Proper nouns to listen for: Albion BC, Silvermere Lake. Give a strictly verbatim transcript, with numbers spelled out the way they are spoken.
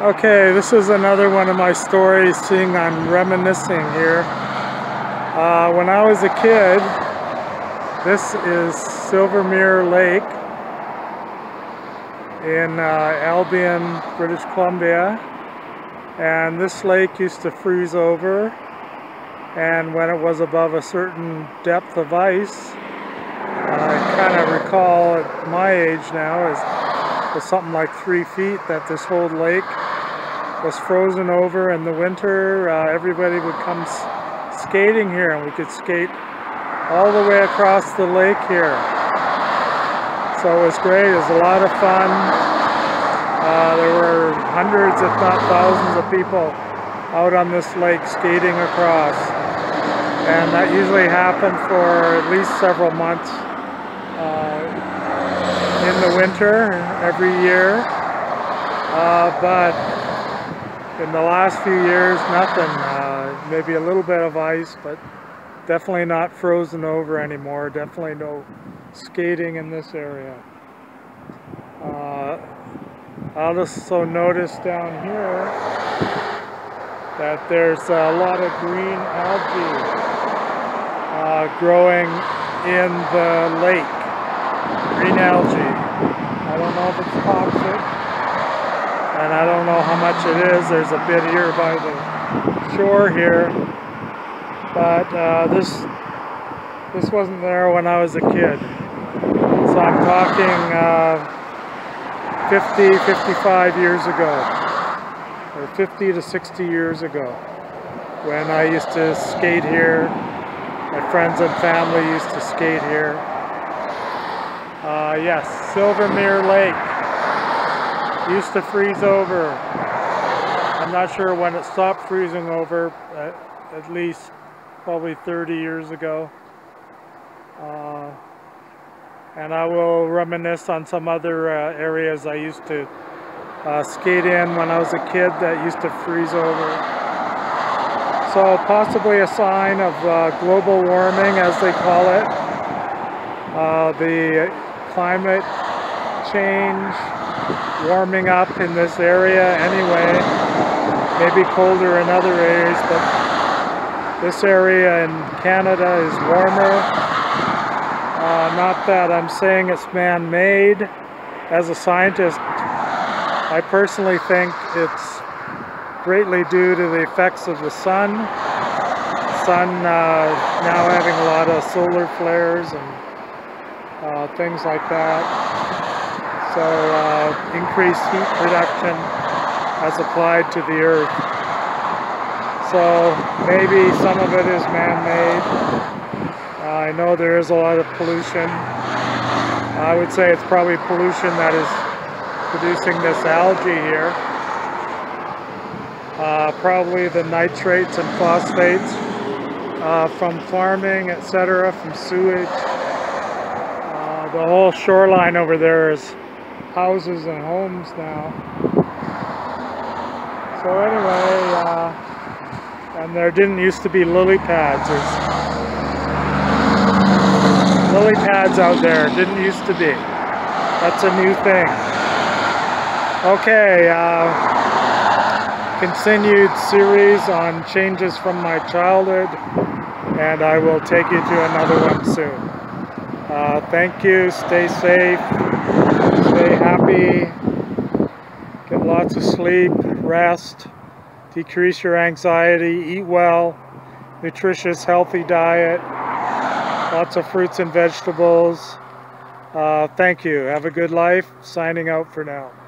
Okay, this is another one of my stories, seeing I'm reminiscing here. Uh, when I was a kid, this is Silvermere Lake in uh, Albion, British Columbia. And this lake used to freeze over, and when it was above a certain depth of ice, I kind of recall at my age now, it was something like three feet that this whole lake was frozen over in the winter. Uh, everybody would come skating here, and we could skate all the way across the lake here. So it was great, it was a lot of fun. Uh, there were hundreds, if not thousands of people out on this lake skating across. And that usually happened for at least several months uh, in the winter every year. Uh, but in the last few years, nothing. Uh, maybe a little bit of ice, but definitely not frozen over anymore. Definitely no skating in this area. Uh, I also noticed down here that there's a lot of green algae uh, growing in the lake. Green algae. I don't know if it's toxic, and I don't know how much it is. There's a bit here by the shore here, but uh, this this wasn't there when I was a kid. So I'm talking uh, fifty, fifty-five years ago. Or fifty to sixty years ago, when I used to skate here. My friends and family used to skate here. Uh, yes, Silvermere Lake used to freeze over. I'm not sure when it stopped freezing over, at, at least probably thirty years ago. Uh, and I will reminisce on some other uh, areas I used to Uh, skate in when I was a kid that used to freeze over. So possibly a sign of uh, global warming, as they call it. Uh, the climate change, warming up in this area anyway. Maybe colder in other areas, but this area in Canada is warmer. Uh, not that I'm saying it's man-made. As a scientist, I personally think it's greatly due to the effects of the sun. The sun uh, now having a lot of solar flares and uh, things like that. So uh, increased heat production as applied to the earth. So maybe some of it is man-made. Uh, I know there is a lot of pollution. I would say it's probably pollution that is producing this algae here. Uh, probably the nitrates and phosphates uh, from farming, et cetera, from sewage. Uh, the whole shoreline over there is houses and homes now. So anyway, uh, and there didn't used to be lily pads. There's lily pads out there, didn't used to be. That's a new thing. Okay, uh, continued series on changes from my childhood, and I will take you to another one soon. Uh, thank you, stay safe, stay happy, get lots of sleep, rest, decrease your anxiety, eat well, nutritious, healthy diet, lots of fruits and vegetables. Uh, thank you, have a good life, signing out for now.